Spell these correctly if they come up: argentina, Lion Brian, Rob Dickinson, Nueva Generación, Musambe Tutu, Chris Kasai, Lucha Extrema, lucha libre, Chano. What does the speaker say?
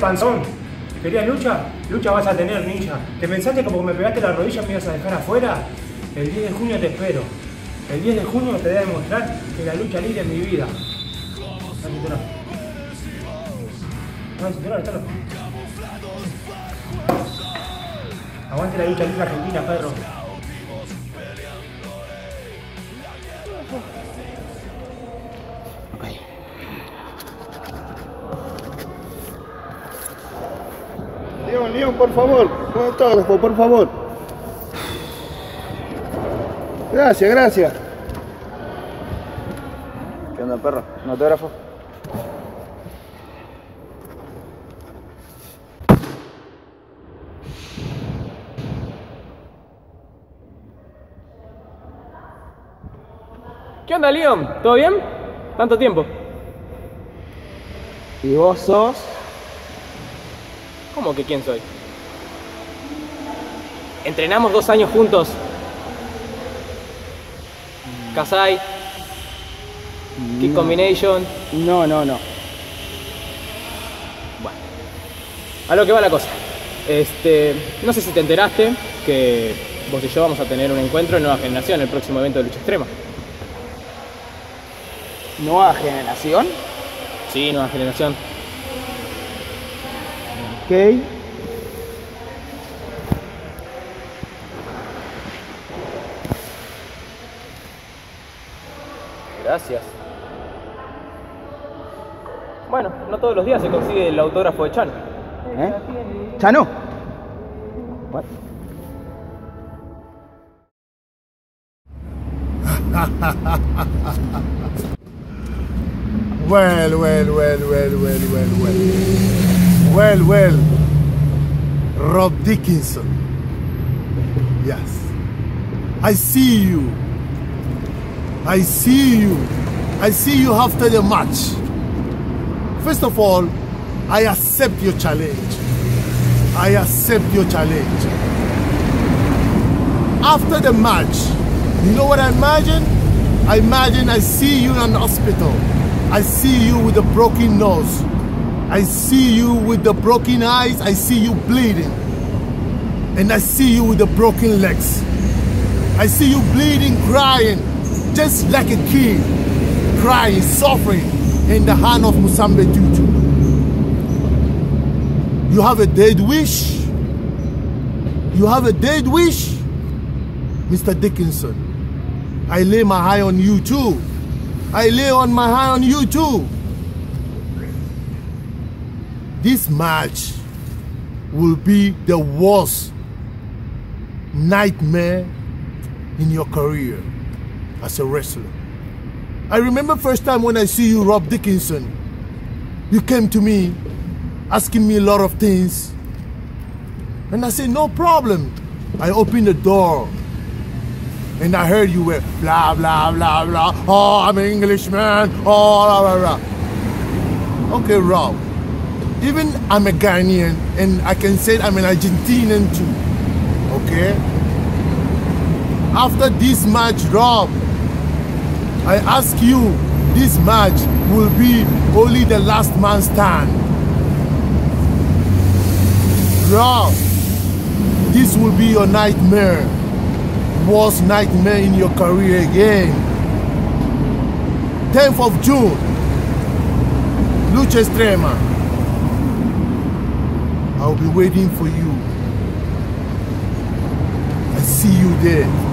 panzón. ¿Querías lucha? Lucha vas a tener, ninja. ¿Te pensaste como que me pegaste la rodilla me ibas a dejar afuera? El 10 de junio te espero. El 10 de junio te voy a demostrar que la lucha libre es mi vida. Dale, aguante la lucha libre argentina, perro. León, por favor, un autógrafo, por favor. Gracias, gracias. ¿Qué onda, perro? ¿Un autógrafo? ¿Qué onda, León? ¿Todo bien? ¿Tanto tiempo? ¿Y vos sos? ¿Cómo que quién soy? Entrenamos 2 años juntos. Kasai, Kick Combination. No. Bueno, a lo que va la cosa. No sé si te enteraste que vos y yo vamos a tener un encuentro en Nueva Generación, el próximo evento de Lucha Extrema. ¿Nueva Generación? Sí, Nueva Generación. Ok. Gracias. Bueno, no todos los días se consigue el autógrafo de Chano. ¿Eh? ¿Chano? What? Well, Rob Dickinson. Yes. I see you after the match. First of all, I accept your challenge. After the match, you know what I imagine? I see you in an hospital. I see you with a broken nose. I see you with the broken eyes. I see you bleeding. And I see you with the broken legs. I see you bleeding, crying, just like a kid, crying, suffering in the hand of Musambe Tutu. You have a dead wish? Mr. Dickinson, I lay my eye on you too. This match will be the worst nightmare in your career as a wrestler. I remember first time when I see you, Rob Dickinson, you came to me asking me a lot of things. And I said, no problem. I opened the door and I heard you were blah, blah, blah, blah. Oh, I'm an Englishman. Oh, blah, blah, blah. Okay, Rob. Even I'm a Ghanaian, and I can say I'm an Argentinian too, okay? After this match, Rob, I ask you, this match will be only the last man stand. Rob, this will be your nightmare, worst nightmare in your career again. 10th of June, Lucha Extrema. I'll be waiting for you. I see you there.